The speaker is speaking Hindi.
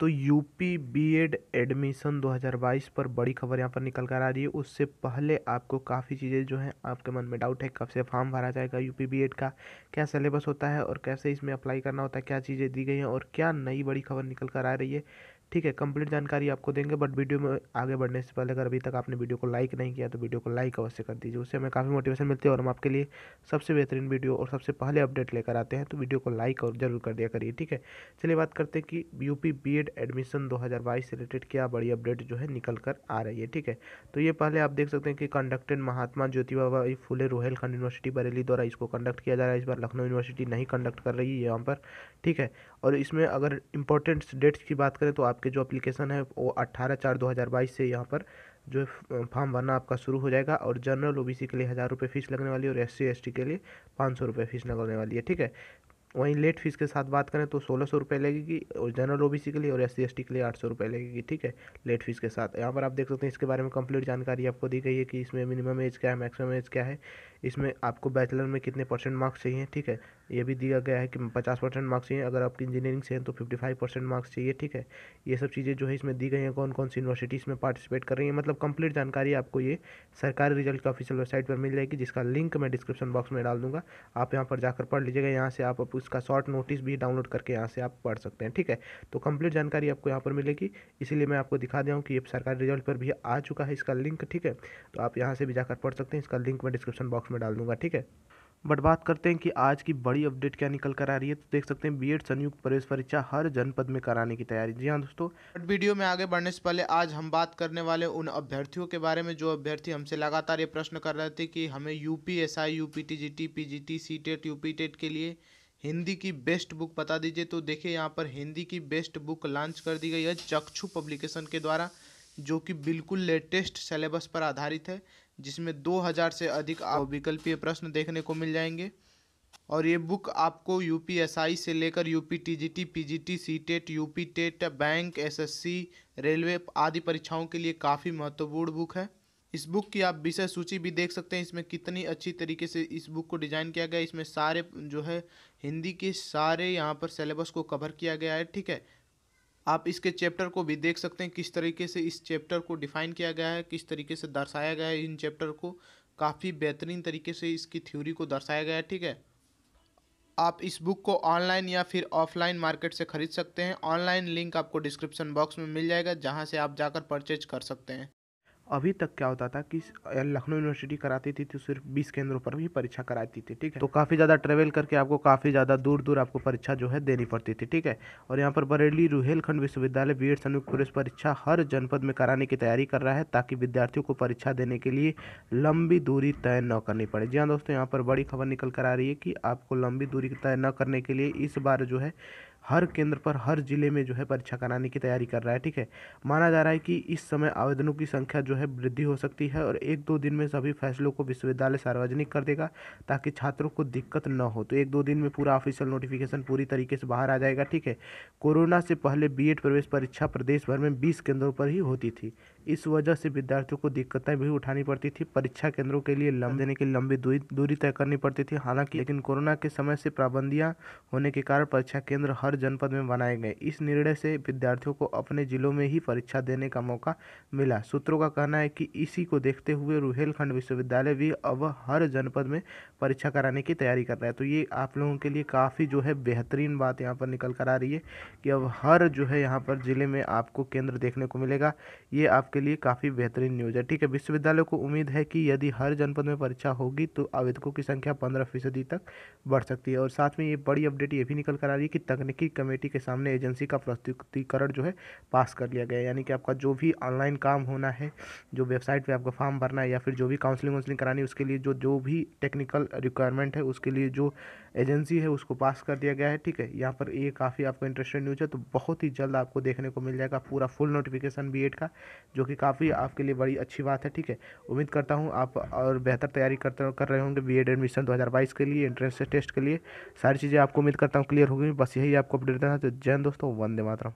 तो यूपी बीएड एडमिशन 2022 पर बड़ी खबर यहाँ पर निकल कर आ रही है। उससे पहले आपको काफ़ी चीज़ें जो हैं आपके मन में डाउट है, कब से फॉर्म भरा जाएगा, यूपी बीएड का क्या सिलेबस होता है और कैसे इसमें अप्लाई करना होता है, क्या चीज़ें दी गई हैं और क्या नई बड़ी खबर निकल कर आ रही है। ठीक है, कंप्लीट जानकारी आपको देंगे। बट वीडियो में आगे बढ़ने से पहले अगर अभी तक आपने वीडियो को लाइक नहीं किया तो वीडियो को लाइक अवश्य कर दीजिए, उससे हमें काफ़ी मोटिवेशन मिलती है और हम आपके लिए सबसे बेहतरीन वीडियो और सबसे पहले अपडेट लेकर आते हैं। तो वीडियो को लाइक और जरूर कर दिया करिए। ठीक है, चलिए बात करते हैं कि यूपी बीएड एडमिशन 2022 से रिलेटेड क्या बड़ी अपडेट जो है निकल कर आ रही है। ठीक है, तो ये पहले आप देख सकते हैं कि कंडक्टेड महात्मा ज्योतिबाबाई फूले रोहलखंड यूनिवर्सिटी बरेली द्वारा इसको कंडक्ट किया जा रहा है। इस बार लखनऊ यूनिवर्सिटी नहीं कंडक्ट कर रही है यहाँ पर। ठीक है, और इसमें अगर इंपॉर्टेंट डेट्स की बात करें तो आपके जो एप्लीकेशन है वो 18/4/2022 से यहाँ पर जो फॉर्म भरना आपका शुरू हो जाएगा। और जनरल ओबीसी के लिए 1000 रुपये फीस लगने वाली है और SC ST के लिए 500 रुपये फीस लगने वाली है। ठीक है, वहीं लेट फीस के साथ बात करें तो 1600 रुपये लगेगी और जनरल ओबीसी के लिए और SC ST के लिए 800 रुपये लगेगी। ठीक है, लेट फीस के साथ यहाँ पर आप देख सकते हैं। इसके बारे में कंप्लीट जानकारी आपको दी गई है कि इसमें मिनिमम एज क्या है, मैक्सिमम एज क्या है, इसमें आपको बैचलर में कितने % मार्क्स चाहिए। ठीक है, ये भी दिया गया है कि 50% मार्क्स चाहिए, अगर आपकी इंजीनियरिंग से हैं तो 55% मार्क्स चाहिए। ठीक है, ये सब चीज़ें जो है इसमें दी गई हैं, कौन कौन सी यूनिवर्सिटीज़ में पार्टिसिपेट कर रही हैं, मतलब कंप्लीट जानकारी आपको ये सरकारी रिजल्ट की ऑफिशियल वेबसाइट पर मिल जाएगी, जिसका लिंक मैं डिस्क्रिप्शन बॉक्स में डाल दूँगा। आप यहाँ पर जाकर पढ़ लीजिएगा, यहाँ से आप उसका शॉर्ट नोटिस भी डाउनलोड करके यहाँ से आप पढ़ सकते हैं। ठीक है, तो कंप्लीट जानकारी आपको यहाँ पर मिलेगी, इसीलिए मैं आपको दिखा दूँ कि ये सरकारी रिजल्ट पर भी आ चुका है इसका लिंक। ठीक है, तो आप यहाँ से भी जाकर पढ़ सकते हैं, इसका लिंक मैं डिस्क्रिप्शन बॉक्स में डाल दूँगा। ठीक है, बट बात करते हैं कि आज की बड़ी अपडेट क्या निकल कर आ रही है। तो देख सकते हैं बीएड संयुक्त प्रवेश परीक्षा हर जनपद में कराने की तैयारी। जी हाँ दोस्तों, बट वीडियो में आगे बढ़ने से पहले आज हम बात करने वाले उन अभ्यर्थियों के बारे में जो अभ्यर्थी हमसे लगातार ये प्रश्न कर रहे थे कि हमें UPSI UPTGT PGT CTET UPTET के लिए हिंदी की बेस्ट बुक बता दीजिए। तो देखिए यहाँ पर हिंदी की बेस्ट बुक लॉन्च कर दी गई है चक्षु पब्लिकेशन के द्वारा, जो कि बिल्कुल लेटेस्ट सिलेबस पर आधारित है, जिसमें 2000 से अधिक विकल्पीय प्रश्न देखने को मिल जाएंगे। और ये बुक आपको UPSI से लेकर UPTGT PGT CTET UPTET bank SSC railway आदि परीक्षाओं के लिए काफ़ी महत्वपूर्ण बुक है। इस बुक की आप विषय सूची भी देख सकते हैं, इसमें कितनी अच्छी तरीके से इस बुक को डिज़ाइन किया गया है। इसमें सारे जो है हिंदी के सारे यहाँ पर सिलेबस को कवर किया गया है। ठीक है, आप इसके चैप्टर को भी देख सकते हैं, किस तरीके से इस चैप्टर को डिफाइन किया गया है, किस तरीके से दर्शाया गया है इन चैप्टर को, काफ़ी बेहतरीन तरीके से इसकी थ्योरी को दर्शाया गया है। ठीक है, आप इस बुक को ऑनलाइन या फिर ऑफलाइन मार्केट से खरीद सकते हैं। ऑनलाइन लिंक आपको डिस्क्रिप्शन बॉक्स में मिल जाएगा, जहां से आप जाकर परचेज कर सकते हैं। अभी तक क्या होता था कि लखनऊ यूनिवर्सिटी कराती थी तो सिर्फ 20 केंद्रों पर भी परीक्षा कराती थी। ठीक है, तो काफ़ी ज़्यादा ट्रेवल करके आपको काफ़ी ज़्यादा दूर दूर आपको परीक्षा जो है देनी पड़ती थी। ठीक है, और यहाँ पर बरेली रोहलखंड विश्वविद्यालय बीएड संयुक्त प्रवेश परीक्षा हर जनपद में कराने की तैयारी कर रहा है, ताकि विद्यार्थियों को परीक्षा देने के लिए लंबी दूरी तय न करनी पड़े। जी हाँ दोस्तों, यहाँ पर बड़ी खबर निकल कर आ रही है कि आपको लंबी दूरी तय न करने के लिए इस बार जो है हर केंद्र पर हर जिले में जो है परीक्षा कराने की तैयारी कर रहा है। ठीक है, माना जा रहा है कि इस समय आवेदनों की संख्या जो है वृद्धि हो सकती है और 1-2 दिन में सभी फैसलों को विश्वविद्यालय सार्वजनिक कर देगा, ताकि छात्रों को दिक्कत न हो। तो 1-2 दिन में पूरा ऑफिशियल नोटिफिकेशन पूरी तरीके से बाहर आ जाएगा। ठीक है, कोरोना से पहले BED प्रवेश परीक्षा प्रदेश भर में 20 केंद्रों पर ही होती थी, इस वजह से विद्यार्थियों को दिक्कतें भी उठानी पड़ती थी, परीक्षा केंद्रों के लिए लंबी दूरी तय करनी पड़ती थी। हालांकि लेकिन कोरोना के समय से पाबंदियां होने के कारण परीक्षा केंद्र हर जनपद में बनाए गए। इस निर्णय से विद्यार्थियों को अपने जिलों में ही परीक्षा देने का मौका मिला। सूत्रों का कहना है कि इसी को देखते हुए रोहलखंड विश्वविद्यालय भी अब हर जनपद में परीक्षा कराने की तैयारी कर रहा है। तो ये आप लोगों के लिए काफ़ी जो है बेहतरीन बात यहाँ पर निकल कर आ रही है कि अब हर जो है यहाँ पर जिले में आपको केंद्र देखने को मिलेगा। ये आप के लिए काफ़ी बेहतरीन न्यूज़ है। ठीक है, विश्वविद्यालय को उम्मीद है कि यदि हर जनपद में परीक्षा होगी तो आवेदकों की संख्या 15% तक बढ़ सकती है। और साथ में ये बड़ी अपडेट ये भी निकल कर आ रही है कि तकनीकी कमेटी के सामने एजेंसी का प्रस्तुतिकरण जो है पास कर लिया गया है, यानी कि आपका जो भी ऑनलाइन काम होना है, जो वेबसाइट पर आपका फॉर्म भरना है या फिर जो भी काउंसलिंग करानी है, उसके लिए जो भी टेक्निकल रिक्वायरमेंट है उसके लिए जो एजेंसी है उसको पास कर दिया गया है। ठीक है, यहाँ पर ये काफ़ी आपको इंटरेस्टेड न्यूज़ है। तो बहुत ही जल्द आपको देखने को मिल जाएगा पूरा फुल नोटिफिकेशन BED का, जो कि काफ़ी आपके लिए बड़ी अच्छी बात है। ठीक है, उम्मीद करता हूँ आप और बेहतर तैयारी कर रहे होंगे BED एडमिशन 2022 के लिए, एंट्रेंस टेस्ट के लिए। सारी चीज़ें आपको उम्मीद करता हूँ क्लियर होगी। बस यही आपको अपडेट देना। तो जय हिंद दोस्तों, वंदे मातरम।